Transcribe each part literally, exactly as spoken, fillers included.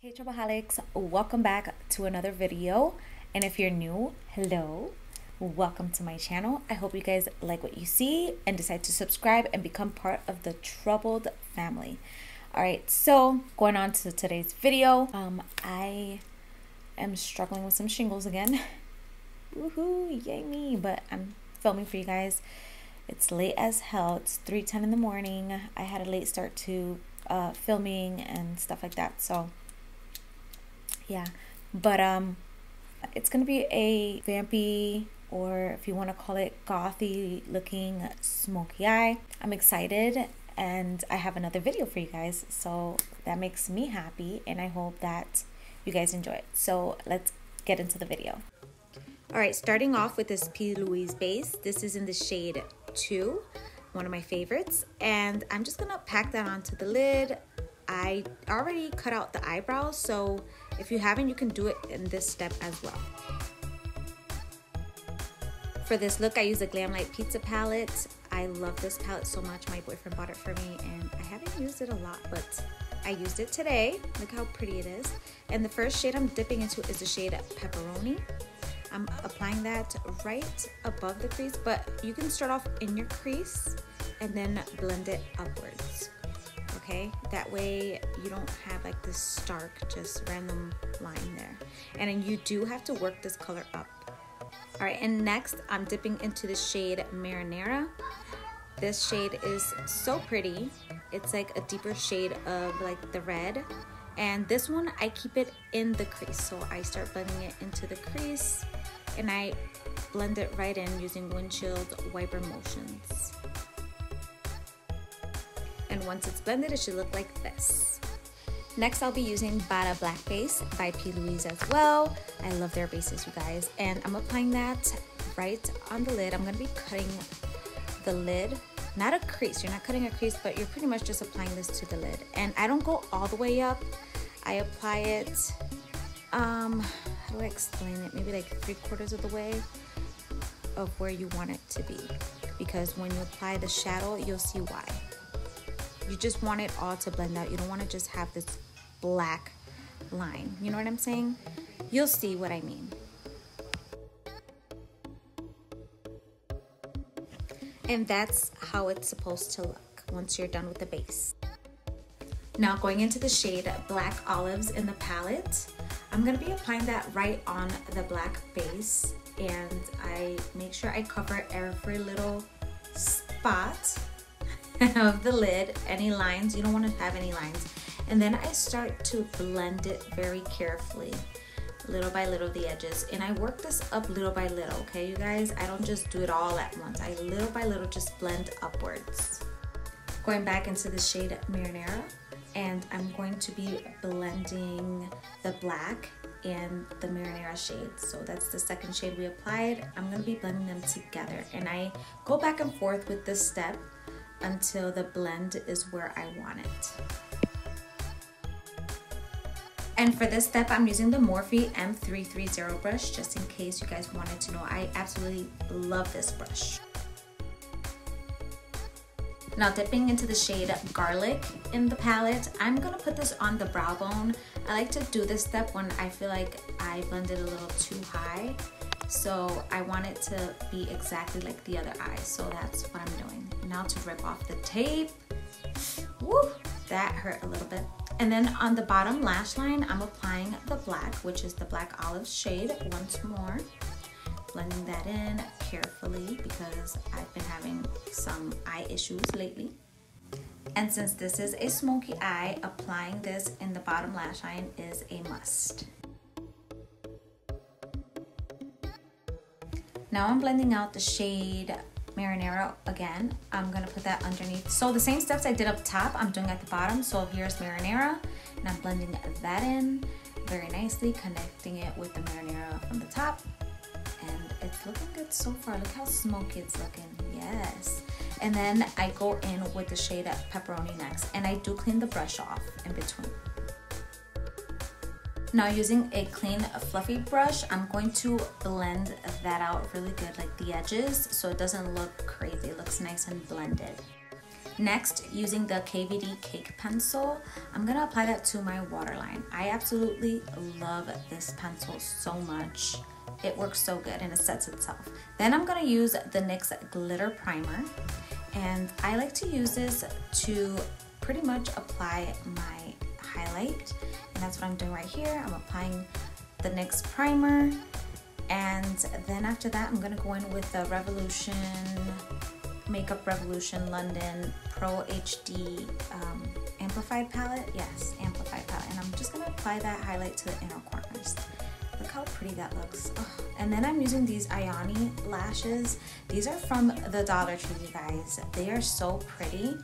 Hey Troubleholics, welcome back to another video, and if you're new, hello, welcome to my channel. I hope you guys like what you see and decide to subscribe and become part of the Troubled family. All right, so going on to today's video, um I am struggling with some shingles again. Woohoo, yay me. But I'm filming for you guys. It's late as hell. It's three ten in the morning. I had a late start to uh filming and stuff like that, so yeah. But um it's gonna be a vampy, or if you want to call it gothy looking smoky eye. I'm excited, and I have another video for you guys, so that makes me happy, and I hope that you guys enjoy it. So let's get into the video. All right, starting off with this P. Louise base. This is in the shade two, one of my favorites, and I'm just gonna pack that onto the lid. I already cut out the eyebrows, so if you haven't, you can do it in this step as well. For this look, I use the Glamlite Pizza Palette. I love this palette so much. My boyfriend bought it for me, and I haven't used it a lot, but I used it today. Look how pretty it is. And the first shade I'm dipping into is the shade Pepperoni. I'm applying that right above the crease, but you can start off in your crease and then blend it upwards. Okay, that way you don't have like this stark, just random line there. And then you do have to work this color up. All right, and next I'm dipping into the shade Marinara. This shade is so pretty. It's like a deeper shade of like the red. And this one, I keep it in the crease. So I start blending it into the crease, and I blend it right in using windshield wiper motions. And once it's blended, it should look like this. Next, I'll be using Bada Black Base by P. Louise as well. I love their bases, you guys. And I'm applying that right on the lid. I'm gonna be cutting the lid, not a crease. You're not cutting a crease, but you're pretty much just applying this to the lid. And I don't go all the way up. I apply it, um, how do I explain it? Maybe like three quarters of the way of where you want it to be. Because when you apply the shadow, you'll see why. You just want it all to blend out. You don't want to just have this black line. You know what I'm saying? You'll see what I mean. And that's how it's supposed to look once you're done with the base. Now going into the shade Black Olives in the palette, I'm gonna be applying that right on the black base, and I make sure I cover every little spot of the lid, any lines. You don't want to have any lines. And then I start to blend it very carefully, little by little, the edges. And I work this up little by little, okay, you guys? I don't just do it all at once. I little by little just blend upwards. Going back into the shade Marinara, and I'm going to be blending the black and the Marinara shade. So that's the second shade we applied. I'm going to be blending them together. And I go back and forth with this step until the blend is where I want it. And for this step, I'm using the Morphe M three thirty brush, just in case you guys wanted to know. I absolutely love this brush. Now dipping into the shade Garlic in the palette, I'm gonna put this on the brow bone. I like to do this step when I feel like I blended a little too high. So I want it to be exactly like the other eye, so that's what I'm doing. Now to rip off the tape. Woo, that hurt a little bit. And then on the bottom lash line, I'm applying the black, which is the Black Olive shade, once more. Blending that in carefully because I've been having some eye issues lately. And since this is a smoky eye, applying this in the bottom lash line is a must. Now I'm blending out the shade Marinara again. I'm gonna put that underneath. So the same steps I did up top, I'm doing at the bottom. So here's Marinara, and I'm blending that in very nicely, connecting it with the Marinara from the top. And it's looking good so far. Look how smoky it's looking, yes. And then I go in with the shade Pepperoni next, and I do clean the brush off in between. Now using a clean fluffy brush, I'm going to blend that out really good, like the edges, so it doesn't look crazy. It looks nice and blended. Next, using the K V D Cake Pencil, I'm gonna apply that to my waterline. I absolutely love this pencil so much. It works so good and it sets itself. Then I'm gonna use the NYX Glitter Primer, and I like to use this to pretty much apply my highlight, and that's what I'm doing right here. I'm applying the NYX Primer, and then after that I'm gonna go in with the Revolution Makeup Revolution London Pro H D um, Amplified Palette. Yes, Amplified Palette. And I'm just gonna apply that highlight to the inner corners. Look how pretty that looks. Ugh. And then I'm using these Ioni lashes. These are from the Dollar Tree, you guys. They are so pretty.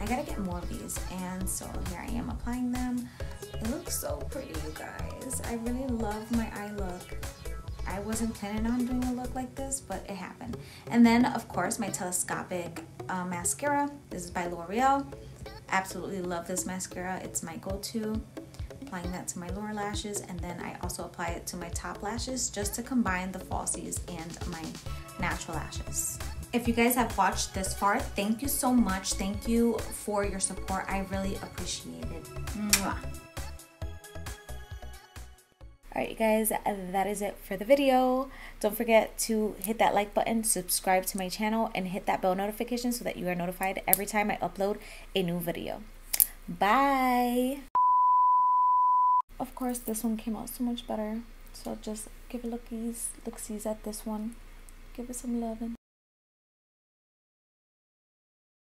I gotta get more of these. And so here I am applying them. It looks so pretty, you guys. I really love my eye look. I wasn't planning on doing a look like this, but it happened. And then, of course, my telescopic uh, mascara. This is by L'Oreal. Absolutely love this mascara. It's my go-to. Applying that to my lower lashes, and then I also apply it to my top lashes just to combine the falsies and my natural lashes. If you guys have watched this far, thank you so much. Thank you for your support. I really appreciate it. Mwah. Alright you guys, that is it for the video. Don't forget to hit that like button, subscribe to my channel, and hit that bell notification so that you are notified every time I upload a new video. Bye! Of course, this one came out so much better. So just give it lookies, looksies at this one. Give it some loving.